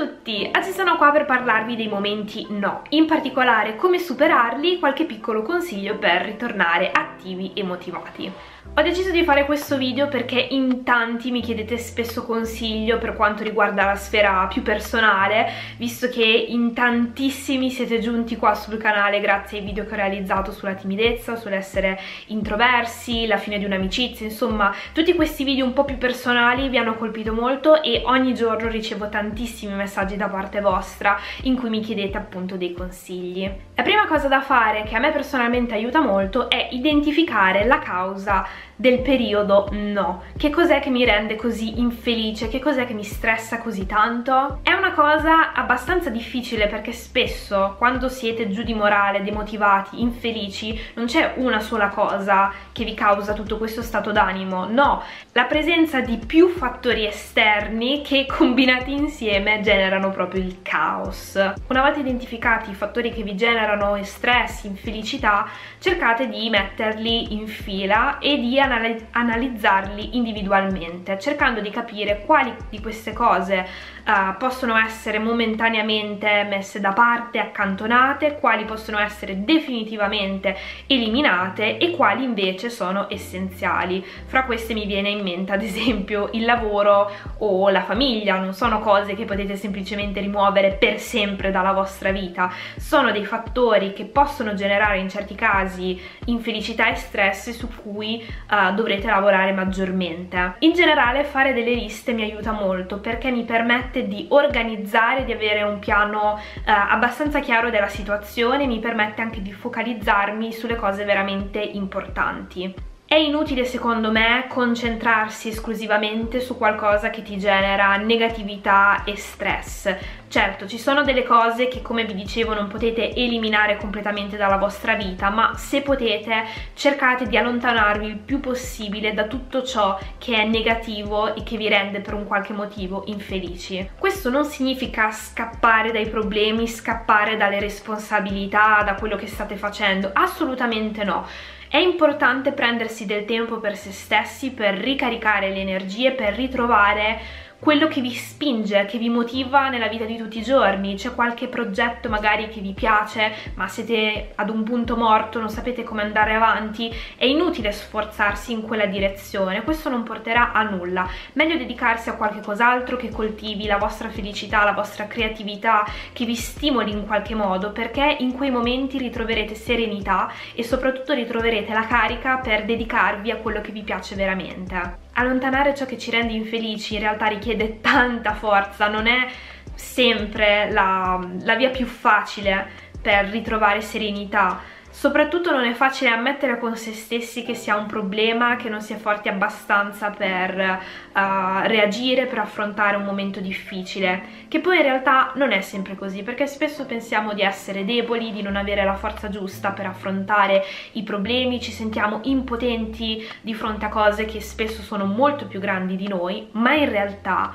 Ciao a tutti, oggi sono qua per parlarvi dei momenti no, in particolare come superarli, qualche piccolo consiglio per ritornare attivi e motivati. Ho deciso di fare questo video perché in tanti mi chiedete spesso consiglio per quanto riguarda la sfera più personale, visto che in tantissimi siete giunti qua sul canale grazie ai video che ho realizzato sulla timidezza, sull'essere introversi, la fine di un'amicizia, insomma tutti questi video un po' più personali vi hanno colpito molto e ogni giorno ricevo tantissimi messaggi da parte vostra in cui mi chiedete appunto dei consigli. La prima cosa da fare, che a me personalmente aiuta molto, è identificare la causa del periodo no. Che cos'è che mi rende così infelice? Che cos'è che mi stressa così tanto? È una cosa abbastanza difficile perché spesso quando siete giù di morale, demotivati, infelici, non c'è una sola cosa che vi causa tutto questo stato d'animo, no. La presenza di più fattori esterni che combinati insieme generano proprio il caos. Una volta identificati i fattori che vi generano stress, infelicità, cercate di metterli in fila e di analizzarli individualmente, cercando di capire quali di queste cose possono essere momentaneamente messe da parte, accantonate, quali possono essere definitivamente eliminate e quali invece sono essenziali. Fra queste mi viene in mente ad esempio il lavoro o la famiglia, non sono cose che potete semplicemente rimuovere per sempre dalla vostra vita, sono dei fattori che possono generare in certi casi infelicità e stress su cui dovrete lavorare maggiormente. In generale fare delle liste mi aiuta molto perché mi permette di organizzare, di avere un piano abbastanza chiaro della situazione, mi permette anche di focalizzarmi sulle cose veramente importanti. È inutile secondo me concentrarsi esclusivamente su qualcosa che ti genera negatività e stress. Certo, ci sono delle cose che, come vi dicevo, non potete eliminare completamente dalla vostra vita, ma se potete cercate di allontanarvi il più possibile da tutto ciò che è negativo e che vi rende per un qualche motivo infelici. Questo non significa scappare dai problemi, scappare dalle responsabilità, da quello che state facendo, assolutamente no. È importante prendersi del tempo per se stessi, per ricaricare le energie, per ritrovare quello che vi spinge, che vi motiva nella vita di tutti i giorni. C'è qualche progetto magari che vi piace, ma siete ad un punto morto, non sapete come andare avanti, è inutile sforzarsi in quella direzione, questo non porterà a nulla. Meglio dedicarsi a qualche cos'altro che coltivi la vostra felicità, la vostra creatività, che vi stimoli in qualche modo, perché in quei momenti ritroverete serenità e soprattutto ritroverete la carica per dedicarvi a quello che vi piace veramente. Allontanare ciò che ci rende infelici in realtà richiede tanta forza, non è sempre la via più facile per ritrovare serenità. Soprattutto non è facile ammettere con se stessi che si ha un problema, che non si è forti abbastanza per reagire, per affrontare un momento difficile, che poi in realtà non è sempre così, perché spesso pensiamo di essere deboli, di non avere la forza giusta per affrontare i problemi, ci sentiamo impotenti di fronte a cose che spesso sono molto più grandi di noi, ma in realtà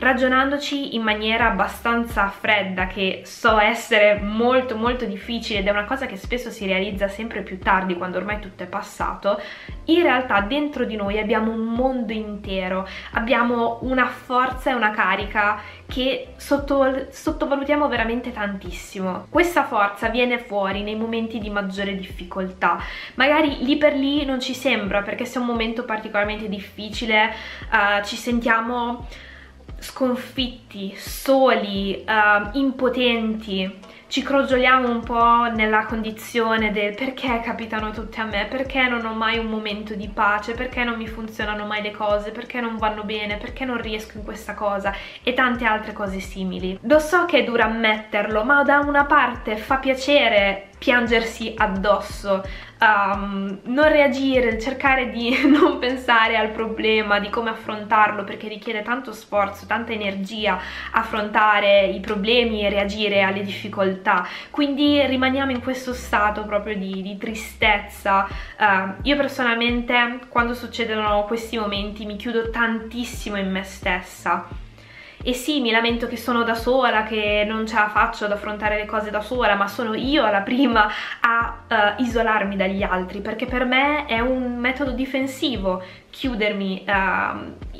ragionandoci in maniera abbastanza fredda, che so essere molto molto difficile ed è una cosa che spesso si realizza sempre più tardi quando ormai tutto è passato, in realtà dentro di noi abbiamo un mondo intero, abbiamo una forza e una carica che sottovalutiamo veramente tantissimo. Questa forza viene fuori nei momenti di maggiore difficoltà, magari lì per lì non ci sembra, perché se è un momento particolarmente difficile ci sentiamo sconfitti, soli, impotenti, ci crogioliamo un po' nella condizione del perché capitano tutte a me, perché non ho mai un momento di pace, perché non mi funzionano mai le cose, perché non vanno bene, perché non riesco in questa cosa e tante altre cose simili. Lo so che è duro ammetterlo, ma da una parte fa piacere piangersi addosso, non reagire, cercare di non pensare al problema, di come affrontarlo, perché richiede tanto sforzo, tanta energia affrontare i problemi e reagire alle difficoltà, quindi rimaniamo in questo stato proprio di tristezza. Io personalmente quando succedono questi momenti mi chiudo tantissimo in me stessa. E sì, mi lamento che sono da sola, che non ce la faccio ad affrontare le cose da sola, ma sono io la prima a isolarmi dagli altri, perché per me è un metodo difensivo chiudermi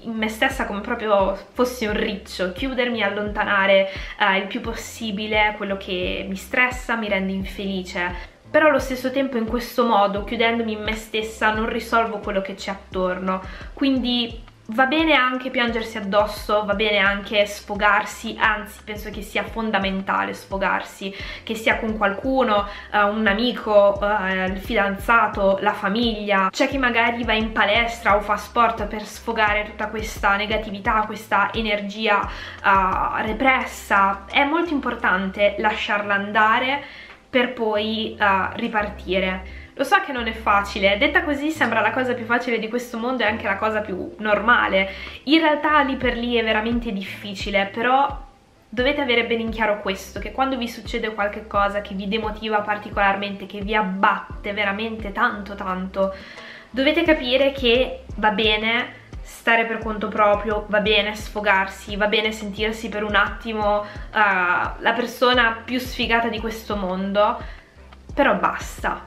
in me stessa come proprio fossi un riccio, chiudermi, allontanare il più possibile quello che mi stressa, mi rende infelice. Però allo stesso tempo in questo modo, chiudendomi in me stessa, non risolvo quello che c'è attorno. Quindi va bene anche piangersi addosso, va bene anche sfogarsi, anzi penso che sia fondamentale sfogarsi, che sia con qualcuno, un amico, il fidanzato, la famiglia. C'è chi magari va in palestra o fa sport per sfogare tutta questa negatività, questa energia repressa. È molto importante lasciarla andare per poi ripartire. Lo so che non è facile, detta così sembra la cosa più facile di questo mondo e anche la cosa più normale. In realtà lì per lì è veramente difficile, però dovete avere ben in chiaro questo, che quando vi succede qualche cosa che vi demotiva particolarmente, che vi abbatte veramente tanto tanto, dovete capire che va bene stare per conto proprio, va bene sfogarsi, va bene sentirsi per un attimo la persona più sfigata di questo mondo, però basta,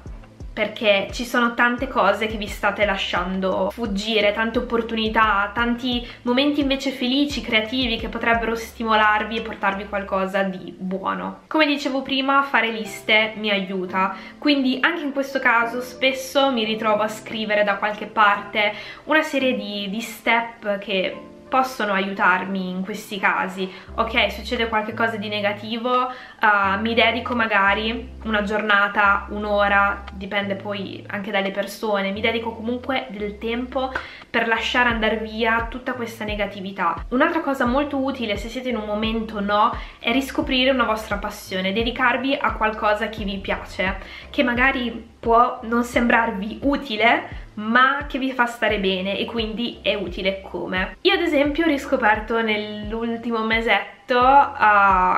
perché ci sono tante cose che vi state lasciando fuggire, tante opportunità, tanti momenti invece felici, creativi, che potrebbero stimolarvi e portarvi qualcosa di buono. Come dicevo prima, fare liste mi aiuta, quindi anche in questo caso spesso mi ritrovo a scrivere da qualche parte una serie di step che possono aiutarmi in questi casi. Ok, succede qualcosa di negativo, mi dedico magari una giornata, un'ora, dipende poi anche dalle persone, mi dedico comunque del tempo per lasciare andare via tutta questa negatività. Un'altra cosa molto utile, se siete in un momento no, è riscoprire una vostra passione, dedicarvi a qualcosa che vi piace, che magari può non sembrarvi utile, ma che vi fa stare bene e quindi è utile come. Io ad esempio ho riscoperto nell'ultimo mesetto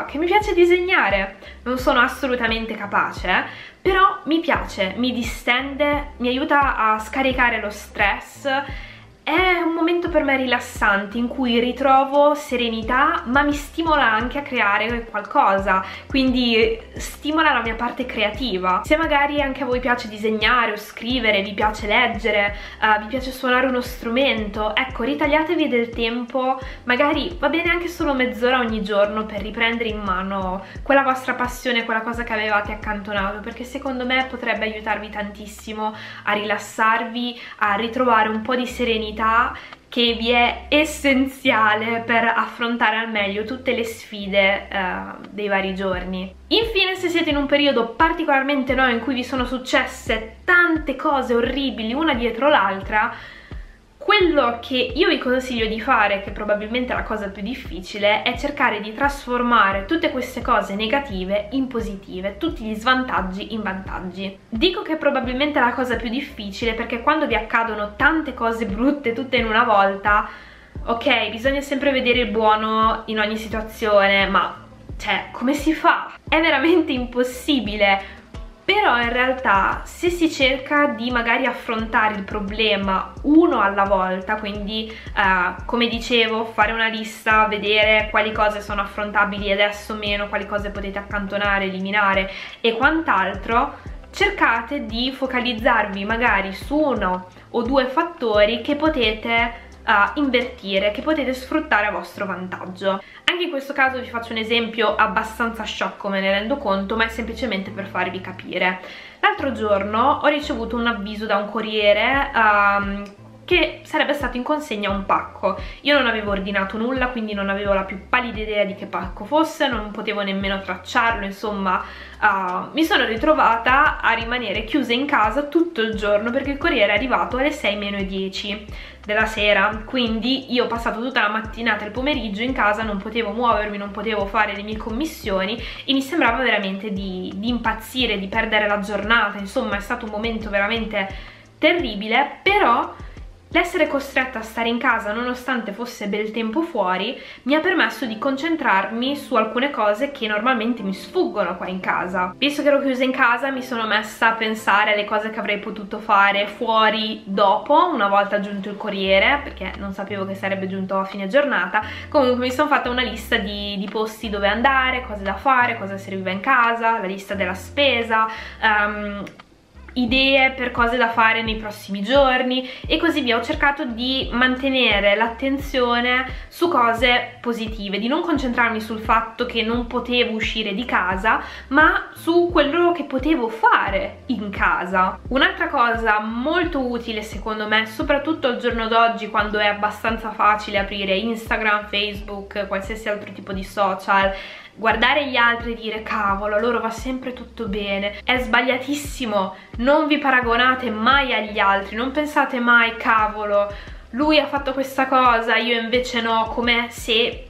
che mi piace disegnare. Non sono assolutamente capace, però mi piace, mi distende, mi aiuta a scaricare lo stress. È un momento per me rilassante in cui ritrovo serenità, ma mi stimola anche a creare qualcosa, quindi stimola la mia parte creativa. Se magari anche a voi piace disegnare o scrivere, vi piace leggere, vi piace suonare uno strumento, ecco, ritagliatevi del tempo, magari va bene anche solo mezz'ora ogni giorno per riprendere in mano quella vostra passione, quella cosa che avevate accantonato, perché secondo me potrebbe aiutarvi tantissimo a rilassarvi, a ritrovare un po' di serenità che vi è essenziale per affrontare al meglio tutte le sfide dei vari giorni. Infine, se siete in un periodo particolarmente no, in cui vi sono successe tante cose orribili una dietro l'altra, quello che io vi consiglio di fare, che probabilmente è la cosa più difficile, è cercare di trasformare tutte queste cose negative in positive, tutti gli svantaggi in vantaggi. Dico che probabilmente è la cosa più difficile perché quando vi accadono tante cose brutte tutte in una volta, ok, bisogna sempre vedere il buono in ogni situazione, ma cioè, come si fa? È veramente impossibile. Però in realtà se si cerca di magari affrontare il problema uno alla volta, quindi come dicevo, fare una lista, vedere quali cose sono affrontabili adesso meno, quali cose potete accantonare, eliminare e quant'altro, cercate di focalizzarvi magari su uno o due fattori che potete invertire, che potete sfruttare a vostro vantaggio. Anche in questo caso vi faccio un esempio abbastanza sciocco, me ne rendo conto, ma è semplicemente per farvi capire. L'altro giorno ho ricevuto un avviso da un corriere che sarebbe stato in consegna un pacco. Io non avevo ordinato nulla, quindi non avevo la più pallida idea di che pacco fosse, non potevo nemmeno tracciarlo, insomma mi sono ritrovata a rimanere chiusa in casa tutto il giorno perché il corriere è arrivato alle 6:10 della sera, quindi io ho passato tutta la mattinata e il pomeriggio in casa, non potevo muovermi, non potevo fare le mie commissioni e mi sembrava veramente di impazzire, di perdere la giornata, insomma è stato un momento veramente terribile, però l'essere costretta a stare in casa nonostante fosse bel tempo fuori mi ha permesso di concentrarmi su alcune cose che normalmente mi sfuggono qua in casa. Visto che ero chiusa in casa mi sono messa a pensare alle cose che avrei potuto fare fuori dopo, una volta giunto il corriere, perché non sapevo che sarebbe giunto a fine giornata. Comunque mi sono fatta una lista di posti dove andare, cose da fare, cosa serviva in casa, la lista della spesa, idee per cose da fare nei prossimi giorni e così via. Ho cercato di mantenere l'attenzione su cose positive, di non concentrarmi sul fatto che non potevo uscire di casa, ma su quello che potevo fare in casa. Un'altra cosa molto utile secondo me, soprattutto al giorno d'oggi, quando è abbastanza facile aprire Instagram, Facebook, qualsiasi altro tipo di social, guardare gli altri e dire cavolo, a loro va sempre tutto bene, è sbagliatissimo. Non vi paragonate mai agli altri, non pensate mai cavolo, lui ha fatto questa cosa, io invece no, come se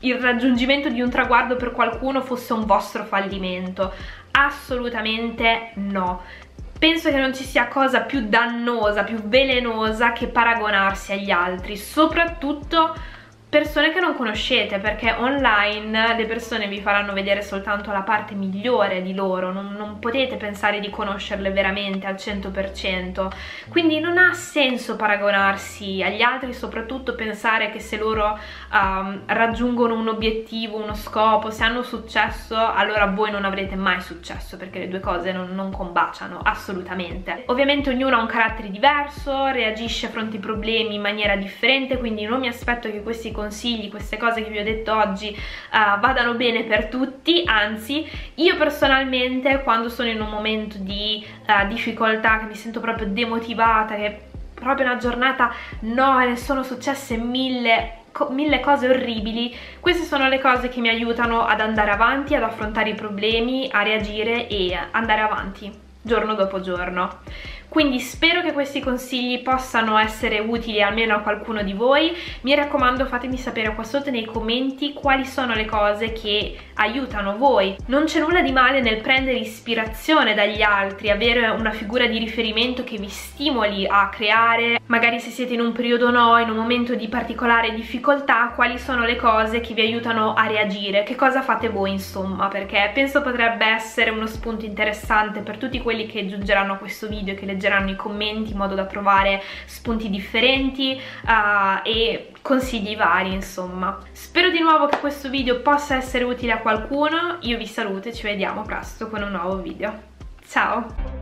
il raggiungimento di un traguardo per qualcuno fosse un vostro fallimento. Assolutamente no. Penso che non ci sia cosa più dannosa, più velenosa che paragonarsi agli altri, soprattutto persone che non conoscete, perché online le persone vi faranno vedere soltanto la parte migliore di loro, non potete pensare di conoscerle veramente al 100%, quindi non ha senso paragonarsi agli altri, soprattutto pensare che se loro raggiungono un obiettivo, uno scopo, se hanno successo, allora voi non avrete mai successo, perché le due cose non combaciano assolutamente. Ovviamente ognuno ha un carattere diverso, reagisce a fronte ai problemi in maniera differente, quindi non mi aspetto che questi consigli, queste cose che vi ho detto oggi vadano bene per tutti. Anzi, io personalmente quando sono in un momento di difficoltà, che mi sento proprio demotivata, che proprio una giornata no, ne sono successe mille cose orribili, queste sono le cose che mi aiutano ad andare avanti, ad affrontare i problemi, a reagire e andare avanti giorno dopo giorno. Quindi spero che questi consigli possano essere utili almeno a qualcuno di voi. Mi raccomando, fatemi sapere qua sotto nei commenti quali sono le cose che aiutano voi. Non c'è nulla di male nel prendere ispirazione dagli altri, avere una figura di riferimento che vi stimoli a creare, magari se siete in un periodo no, in un momento di particolare difficoltà, quali sono le cose che vi aiutano a reagire, che cosa fate voi insomma, perché penso potrebbe essere uno spunto interessante per tutti quelli che giungeranno a questo video e che leggeranno i commenti, in modo da trovare spunti differenti e consigli vari insomma. Spero di nuovo che questo video possa essere utile a qualcuno. Io vi saluto e ci vediamo presto con un nuovo video. Ciao!